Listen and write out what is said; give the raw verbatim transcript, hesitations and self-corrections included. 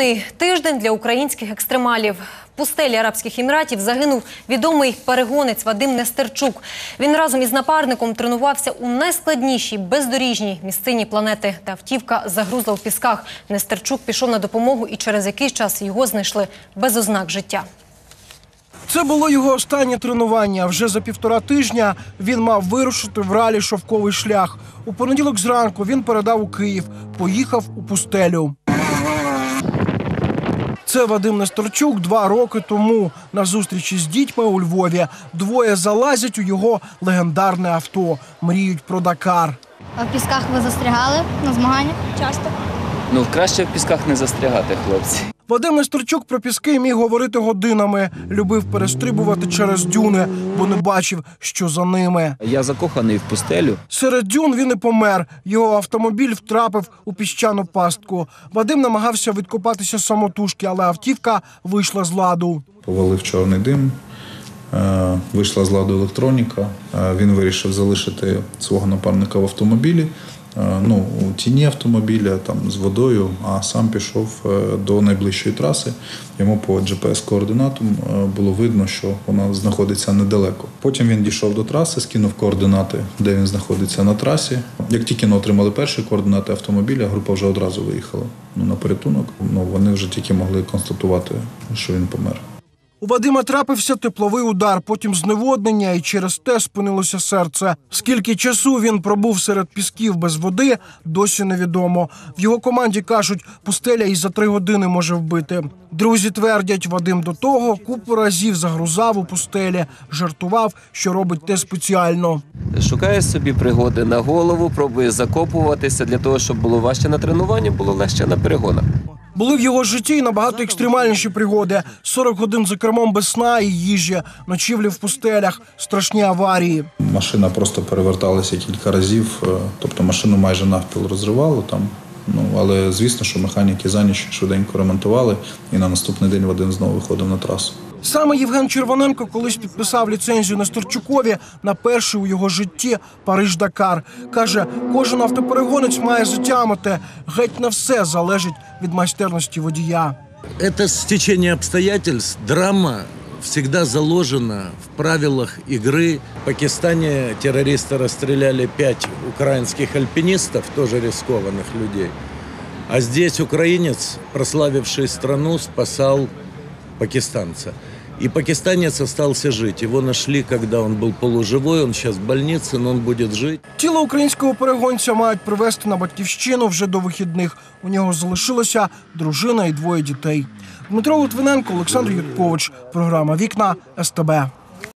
Бурний тиждень для українських екстремалів. В пустелі Арабських Еміратів загинув відомий перегонець Вадим Нестерчук. Він разом із напарником тренувався у найскладнішій бездоріжній місцині планети. Та автівка загрузла у пісках. Нестерчук пішов на допомогу і через якийсь час його знайшли без ознак життя. Це було його останнє тренування. Вже за півтора тижня він мав вирушити в ралі «Шовковий шлях». У понеділок зранку він передав у Київ, поїхав у пустелю. Це Вадим Нестерчук два роки тому на зустрічі з дітьми у Львові. Двоє залазять у його легендарне авто. Мріють про Дакар. А в пісках ви застрягали на змаганнях? Часто. Ну, краще в пісках не застрягати, хлопці. Вадим Нестерчук про піски міг говорити годинами. Любив перестрибувати через дюни, бо не бачив, що за ними. Я закоханий в пустелю. Серед дюн він і помер. Його автомобіль втрапив у піщану пастку. Вадим намагався відкопатися самотужки, але автівка вийшла з ладу. Повалив чорний дим, вийшла з ладу електроніка. Він вирішив залишити свого напарника в автомобілі. Ну, у тіні автомобіля, там, з водою, а сам пішов до найближчої траси. Йому по джі пі ес-координатам було видно, що вона знаходиться недалеко. Потім він дійшов до траси, скинув координати, де він знаходиться на трасі. Як тільки ми отримали перші координати автомобіля, група вже одразу виїхала ну, на порятунок. Ну, вони вже тільки могли констатувати, що він помер. У Вадима трапився тепловий удар, потім зневоднення, і через те спинилося серце. Скільки часу він пробув серед пісків без води, досі невідомо. В його команді кажуть, пустеля і за три години може вбити. Друзі твердять, Вадим до того купу разів загрузав у пустелі, жартував, що робить те спеціально. Шукає собі пригоди на голову, пробує закопуватися для того, щоб було важче на тренуванні, було легше на перегонах. Були в його житті і набагато екстремальніші пригоди. сорок годин за кермом без сна і їжі, ночівлі в пустелях, страшні аварії. Машина просто переверталася кілька разів, тобто машину майже навпіл розривало там. Ну, але звісно, що механіки за ніч швиденько ремонтували, і на наступний день Вадим знову виходив на трасу. Саме Євген Червоненко колись підписав ліцензію Нестерчукові на перший у його житті Париж-Дакар. Каже, кожен автоперегонець має затямити. Геть на все залежить від майстерності водія. Це стечення обстоятельств, драма завжди заложена в правилах гри. В Пакистані терористи розстріляли п'ять українських альпіністів, теж ризикованих людей. А тут українець, прославивший країну, спасав пакистанца. И пакистанец остался жить. Его нашли, когда он был полуживой, он сейчас в больнице, но он будет жить. Тіло українського перегонця мають привезти на батьківщину вже до вихідних. У нього залишилася дружина і двоє дітей. Дмитро Литвиненко, Олександр Юткович. Програма «Вікна» ес те бе.